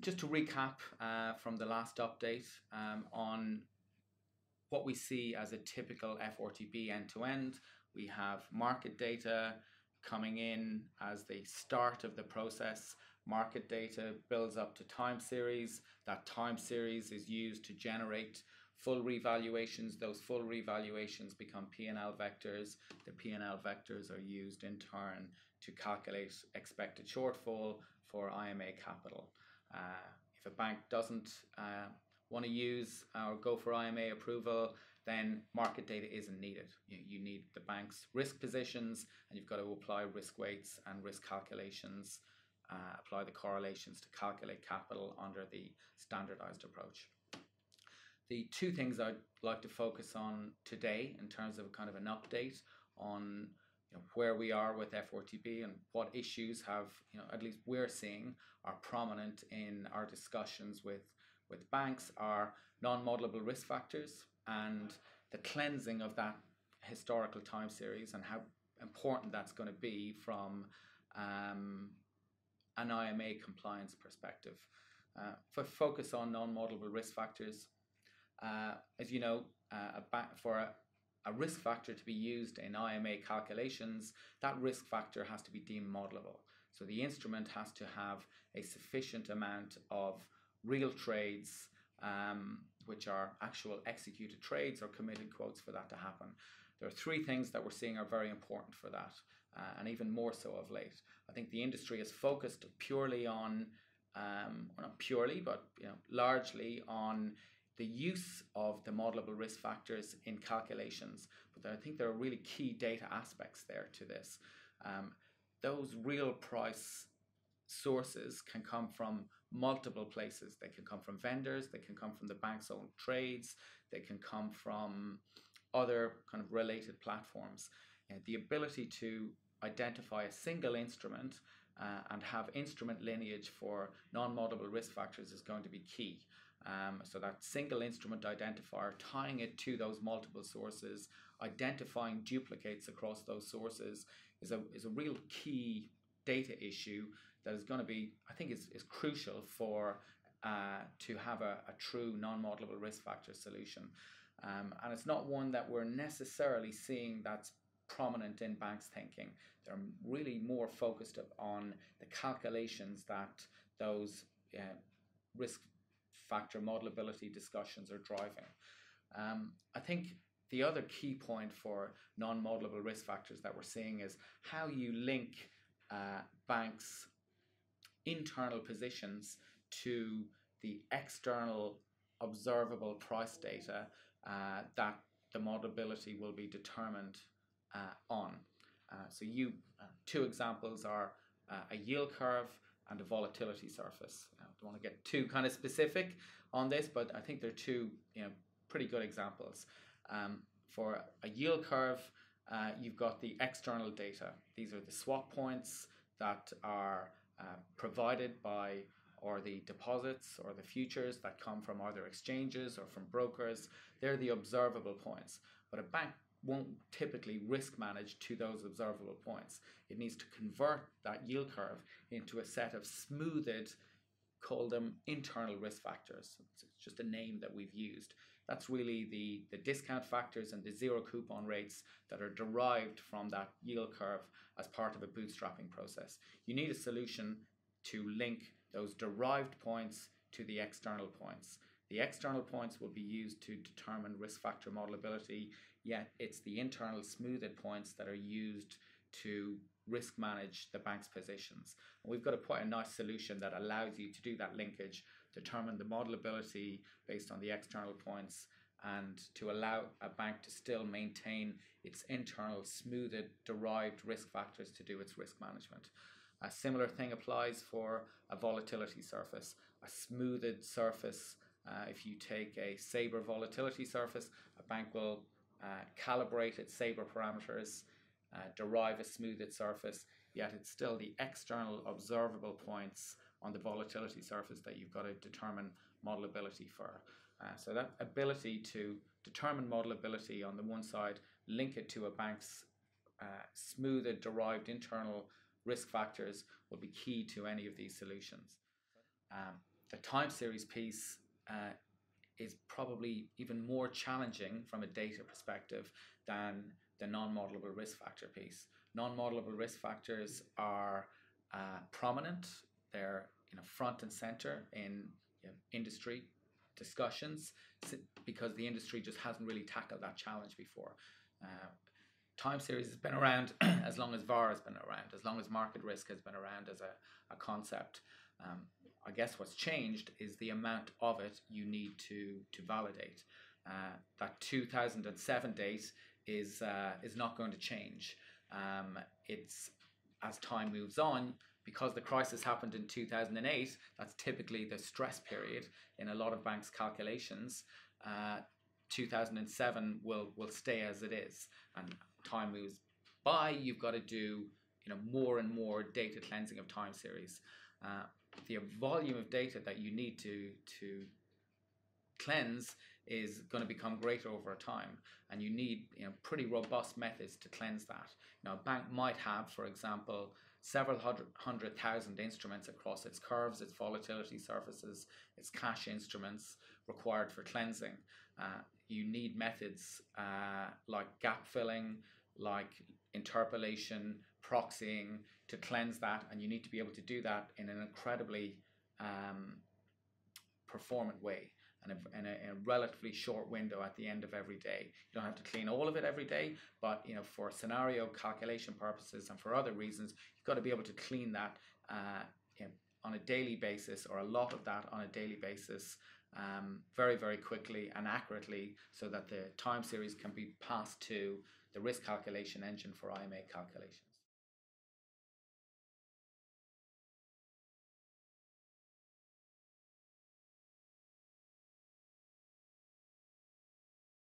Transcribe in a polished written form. Just to recap from the last update on what we see as a typical FRTB end-to-end, we have market data coming in as the start of the process. Market data builds up to time series. That time series is used to generate full revaluations. Those full revaluations become P&L vectors. The P&L vectors are used in turn to calculate expected shortfall for IMA capital. If a bank doesn't want to use or go for IMA approval, then market data isn't needed. You need the bank's risk positions, and you've got to apply risk weights and risk calculations, apply the correlations to calculate capital under the standardized approach. The two things I'd like to focus on today in terms of kind of an update on where we are with FRTB and what issues have, at least we're seeing, are prominent in our discussions with banks, are non-modelable risk factors and the cleansing of that historical time series and how important that's going to be from an IMA compliance perspective. If I focus on non-modelable risk factors, as you know, for a risk factor to be used in IMA calculations, that risk factor has to be deemed modelable. So the instrument has to have a sufficient amount of real trades, which are actual executed trades or committed quotes, for that to happen. There are three things that we're seeing are very important for that, and even more so of late. I think the industry is focused purely on, well, not purely, but largely on the use of the modelable risk factors in calculations, but I think there are really key data aspects there to this. Those real price sources can come from multiple places. They can come from vendors, they can come from the bank's own trades, they can come from other kind of related platforms. The ability to identify a single instrument and have instrument lineage for non-modelable risk factors is going to be key. So that single instrument identifier, tying it to those multiple sources, identifying duplicates across those sources is a real key data issue that is going to be, I think, is crucial for to have a true non-modelable risk factor solution. And it's not one that we're necessarily seeing that's prominent in banks' thinking. They're really more focused on the calculations that those risk factor modelability discussions are driving. I think the other key point for non-modelable risk factors that we're seeing is how you link banks' internal positions to the external observable price data that the modelability will be determined on. So two examples are a yield curve and a volatility surface. I don't want to get too kind of specific on this, but I think they're two pretty good examples. For a yield curve, you've got the external data. These are the swap points that are provided by, or the deposits or the futures that come from other exchanges or from brokers. They're the observable points, but a bank won't typically risk manage to those observable points. It needs to convert that yield curve into a set of smoothed, call them internal risk factors. It's just a name that we've used. That's really the discount factors and the zero coupon rates that are derived from that yield curve as part of a bootstrapping process. You need a solution to link those derived points to the external points. The external points will be used to determine risk factor modelability, yet it's the internal smoothed points that are used to risk manage the bank's positions. And we've got quite a nice solution that allows you to do that linkage, determine the modelability based on the external points, and to allow a bank to still maintain its internal smoothed derived risk factors to do its risk management. A similar thing applies for a volatility surface, a smoothed surface. If you take a SABR volatility surface, a bank will calibrate its SABR parameters, derive a smoothed surface, yet it's still the external observable points on the volatility surface that you've got to determine modelability for. So that ability to determine modelability on the one side, link it to a bank's smoothed derived internal risk factors will be key to any of these solutions. The time series piece is probably even more challenging from a data perspective than the non-modelable risk factor piece. Non-modelable risk factors are prominent. They're front and center in industry discussions because the industry just hasn't really tackled that challenge before. Time series has been around as long as VAR has been around, as long as market risk has been around as a concept. I guess what's changed is the amount of it you need to validate. That 2007 date is not going to change. It's as time moves on, because the crisis happened in 2008, that's typically the stress period in a lot of banks' calculations. 2007 will stay as it is, and time moves by. You've got to do more and more data cleansing of time series. The volume of data that you need to cleanse is going to become greater over time, and you need pretty robust methods to cleanse that. Now, a bank might have, for example, several hundred thousand instruments across its curves, its volatility surfaces, its cash instruments required for cleansing. You need methods like gap filling, like interpolation, proxying to cleanse that, and you need to be able to do that in an incredibly performant way and in a relatively short window at the end of every day. You don't have to clean all of it every day, but for scenario calculation purposes and for other reasons, you've got to be able to clean that on a daily basis, or a lot of that on a daily basis, very, very quickly and accurately, so that the time series can be passed to the risk calculation engine for IMA calculations.